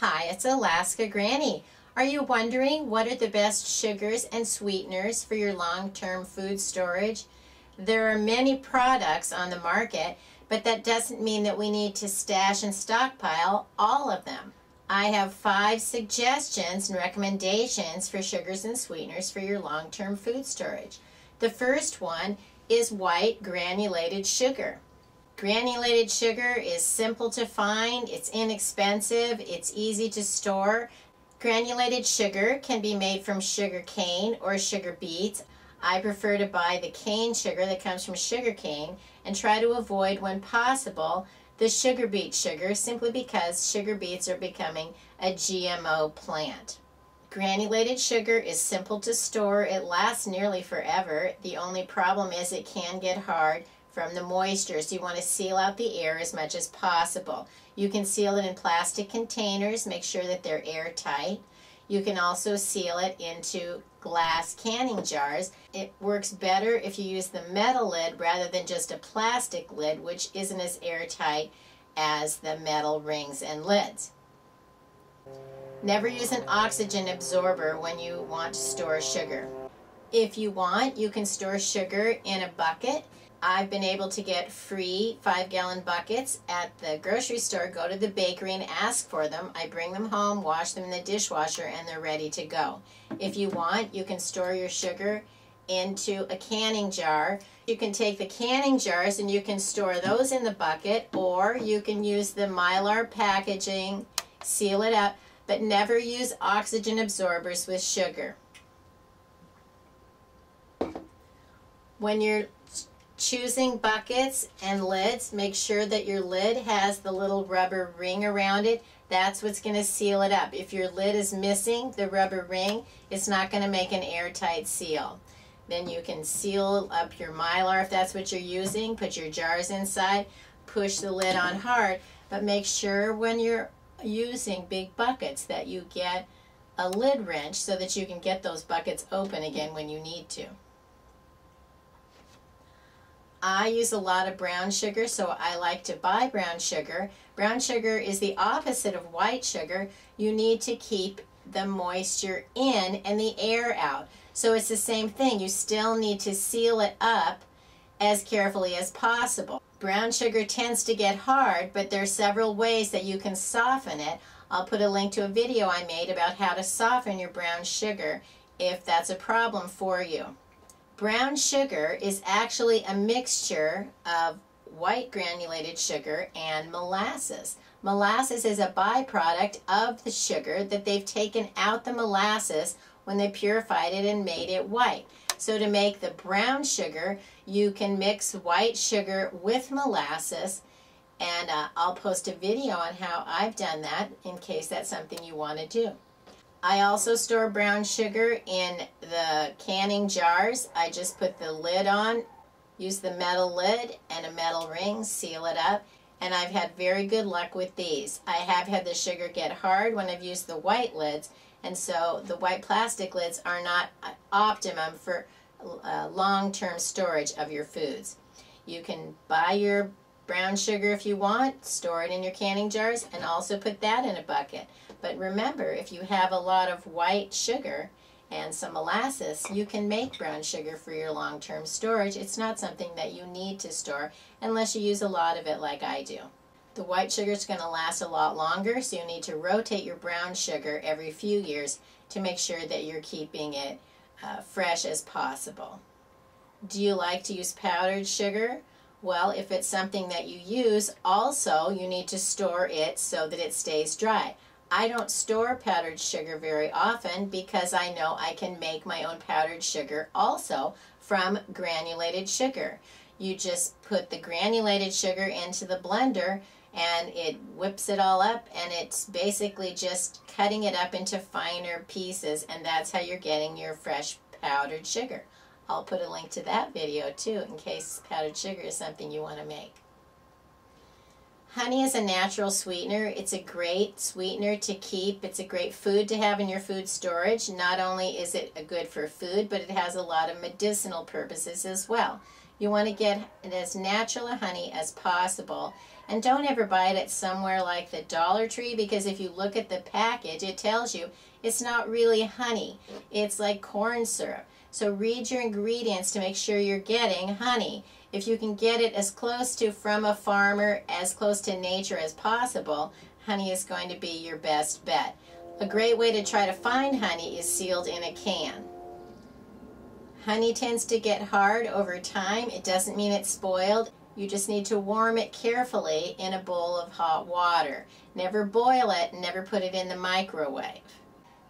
Hi, it's Alaska Granny. Are you wondering what are the best sugars and sweeteners for your long-term food storage? There are many products on the market, but that doesn't mean that we need to stash and stockpile all of them. I have 5 suggestions and recommendations for sugars and sweeteners for your long-term food storage. The first one is white granulated sugar. Granulated sugar is simple to find, it's inexpensive, it's easy to store. Granulated sugar can be made from sugar cane or sugar beets. I prefer to buy the cane sugar that comes from sugar cane and try to avoid, when possible, the sugar beet sugar simply because sugar beets are becoming a GMO plant. Granulated sugar is simple to store, it lasts nearly forever. The only problem is it can get hard from the moisture, so you want to seal out the air as much as possible. You can seal it in plastic containers, make sure that they're airtight. You can also seal it into glass canning jars. It works better if you use the metal lid rather than just a plastic lid, which isn't as airtight as the metal rings and lids. Never use an oxygen absorber when you want to store sugar. If you want, you can store sugar in a bucket. I've been able to get free 5-gallon buckets at the grocery store. Go to the bakery and ask for them. I bring them home, wash them in the dishwasher, and they're ready to go. If you want, you can store your sugar into a canning jar. You can take the canning jars and you can store those in the bucket, or you can use the Mylar packaging, seal it up, but never use oxygen absorbers with sugar. When you're choosing buckets and lids, make sure that your lid has the little rubber ring around it. That's what's going to seal it up. If your lid is missing the rubber ring, it's not going to make an airtight seal. Then you can seal up your Mylar if that's what you're using, put your jars inside, push the lid on hard, but make sure when you're using big buckets that you get a lid wrench so that you can get those buckets open again when you need to. I use a lot of brown sugar, so I like to buy brown sugar. Brown sugar is the opposite of white sugar. You need to keep the moisture in and the air out. So it's the same thing. You still need to seal it up as carefully as possible. Brown sugar tends to get hard, but there are several ways that you can soften it. I'll put a link to a video I made about how to soften your brown sugar if that's a problem for you. Brown sugar is actually a mixture of white granulated sugar and molasses. Molasses is a byproduct of the sugar that they've taken out the molasses when they purified it and made it white. So to make the brown sugar, you can mix white sugar with molasses, and I'll post a video on how I've done that in case that's something you want to do. I also store brown sugar in the canning jars. I just put the lid on, use the metal lid and a metal ring, seal it up, and I've had very good luck with these. I have had the sugar get hard when I've used the white lids, and so the white plastic lids are not optimum for long-term storage of your foods. You can buy your brown sugar if you want, store it in your canning jars, and also put that in a bucket. But remember, if you have a lot of white sugar and some molasses, you can make brown sugar for your long-term storage. It's not something that you need to store unless you use a lot of it like I do. The white sugar is going to last a lot longer, so you need to rotate your brown sugar every few years to make sure that you're keeping it fresh as possible. Do you like to use powdered sugar? Well, if it's something that you use, also you need to store it so that it stays dry. I don't store powdered sugar very often because I know I can make my own powdered sugar also from granulated sugar. You just put the granulated sugar into the blender and it whips it all up, and it's basically just cutting it up into finer pieces, and that's how you're getting your fresh powdered sugar. I'll put a link to that video too in case powdered sugar is something you want to make. Honey is a natural sweetener. It's a great sweetener to keep. It's a great food to have in your food storage. Not only is it good for food, but it has a lot of medicinal purposes as well. You want to get as natural a honey as possible, And don't ever buy it at somewhere like the Dollar Tree, because if you look at the package, it tells you it's not really honey. It's like corn syrup. So read your ingredients to make sure you're getting honey. If you can get it as close to from a farmer, as close to nature as possible, honey is going to be your best bet. A great way to try to find honey is sealed in a can. Honey tends to get hard over time. It doesn't mean it's spoiled. You just need to warm it carefully in a bowl of hot water. Never boil it, never put it in the microwave.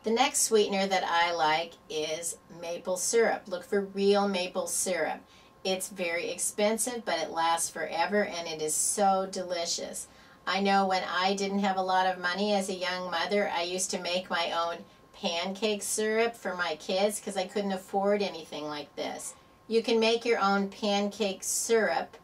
The next sweetener that I like is maple syrup. Look for real maple syrup. It's very expensive, but it lasts forever and it is so delicious. I know when I didn't have a lot of money as a young mother, I used to make my own pancake syrup for my kids because I couldn't afford anything like this. You can make your own pancake syrup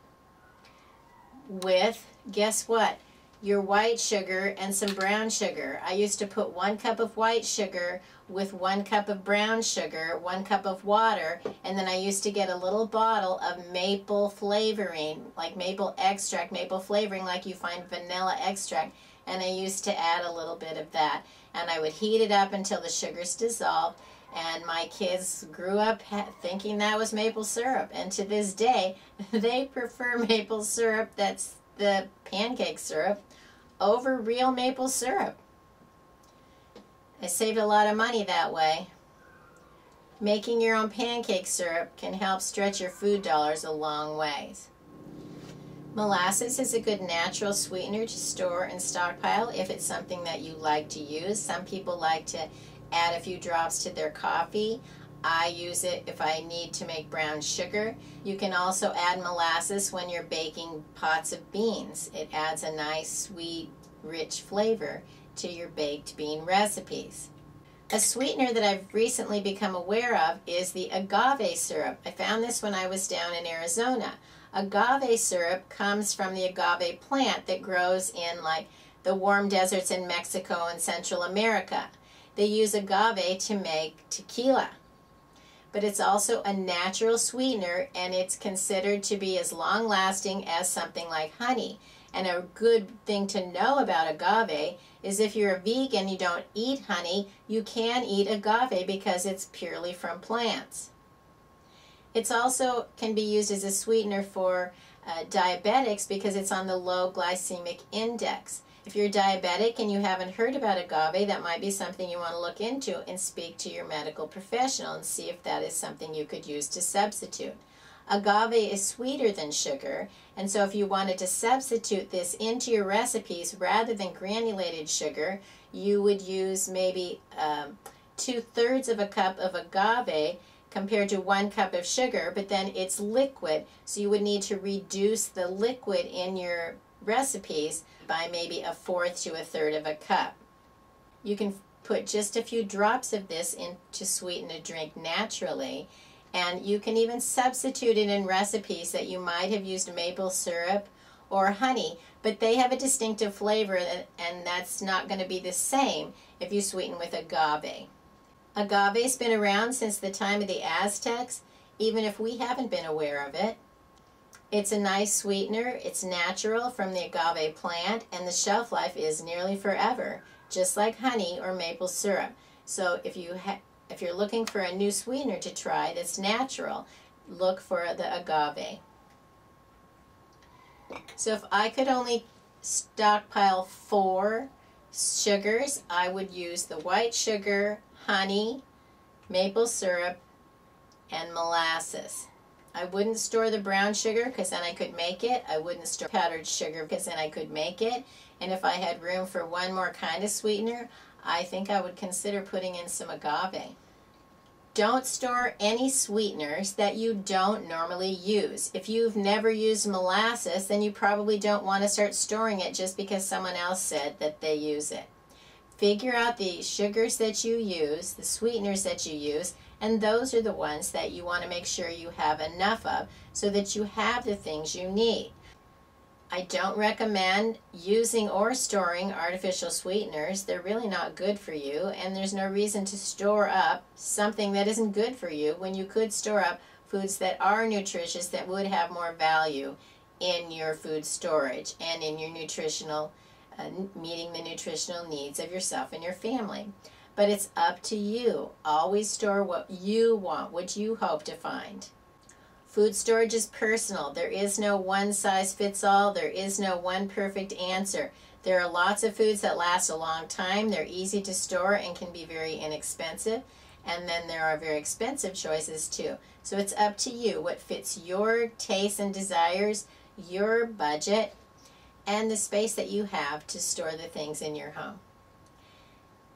with, guess what, your white sugar and some brown sugar. I used to put 1 cup of white sugar with 1 cup of brown sugar, 1 cup of water, and then I used to get a little bottle of maple flavoring, like maple extract, maple flavoring like you find vanilla extract, and I used to add a little bit of that. And I would heat it up until the sugars dissolved, and my kids grew up thinking that was maple syrup. And to this day, they prefer maple syrup, that's the pancake syrup, over real maple syrup. I saved a lot of money that way. Making your own pancake syrup can help stretch your food dollars a long ways. Molasses is a good natural sweetener to store and stockpile if it's something that you like to use. Some people like to add a few drops to their coffee. I use it if I need to make brown sugar. You can also add molasses when you're baking pots of beans. It adds a nice, sweet, rich flavor to your baked bean recipes. A sweetener that I've recently become aware of is the agave syrup. I found this when I was down in Arizona. Agave syrup comes from the agave plant that grows in like the warm deserts in Mexico and Central America. They use agave to make tequila, but it's also a natural sweetener and it's considered to be as long-lasting as something like honey. And a good thing to know about agave is if you're a vegan, you don't eat honey, you can eat agave because it's purely from plants. It also can be used as a sweetener for diabetics because it's on the low glycemic index. If you're diabetic and you haven't heard about agave, that might be something you want to look into and speak to your medical professional and see if that is something you could use to substitute. Agave is sweeter than sugar, and so if you wanted to substitute this into your recipes rather than granulated sugar, you would use maybe 2/3 of a cup of agave compared to 1 cup of sugar, but then it's liquid, so you would need to reduce the liquid in your recipes by maybe 1/4 to 1/3 of a cup. You can put just a few drops of this in to sweeten a drink naturally, and you can even substitute it in recipes that you might have used maple syrup or honey, but they have a distinctive flavor, and that's not going to be the same if you sweeten with agave. Agave's been around since the time of the Aztecs, even if we haven't been aware of it. It's a nice sweetener, it's natural from the agave plant, and the shelf life is nearly forever, just like honey or maple syrup. So if you're looking for a new sweetener to try that's natural, look for the agave. So if I could only stockpile 4 sugars, I would use the white sugar, honey, maple syrup, and molasses. I wouldn't store the brown sugar because then I could make it. I wouldn't store powdered sugar because then I could make it. And if I had room for one more kind of sweetener, I think I would consider putting in some agave. Don't store any sweeteners that you don't normally use. If you've never used molasses, then you probably don't want to start storing it just because someone else said that they use it. Figure out the sugars that you use, the sweeteners that you use, and those are the ones that you want to make sure you have enough of so that you have the things you need. I don't recommend using or storing artificial sweeteners. They're really not good for you, and there's no reason to store up something that isn't good for you when you could store up foods that are nutritious that would have more value in your food storage and in your nutritional, meeting the nutritional needs of yourself and your family. But it's up to you. Always store what you want, what you hope to find. Food storage is personal. There is no one size fits all. There is no one perfect answer. There are lots of foods that last a long time. They're easy to store and can be very inexpensive. And then there are very expensive choices too. So it's up to you what fits your tastes and desires, your budget, and the space that you have to store the things in your home.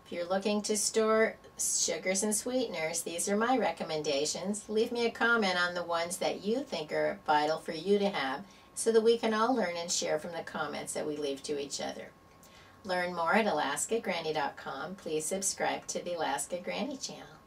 If you're looking to store sugars and sweeteners, these are my recommendations. Leave me a comment on the ones that you think are vital for you to have so that we can all learn and share from the comments that we leave to each other. Learn more at alaskagranny.com. Please subscribe to the Alaska Granny channel.